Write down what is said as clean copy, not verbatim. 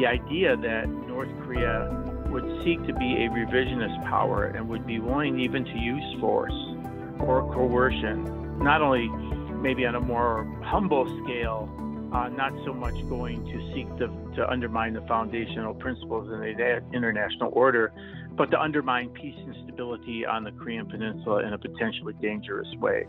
the idea that North Korea would seek to be a revisionist power and would be willing even to use force or coercion, not only maybe on a more humble scale, not so much going to seek to undermine the foundational principles in the international order, but to undermine peace and stability on the Korean Peninsula in a potentially dangerous way.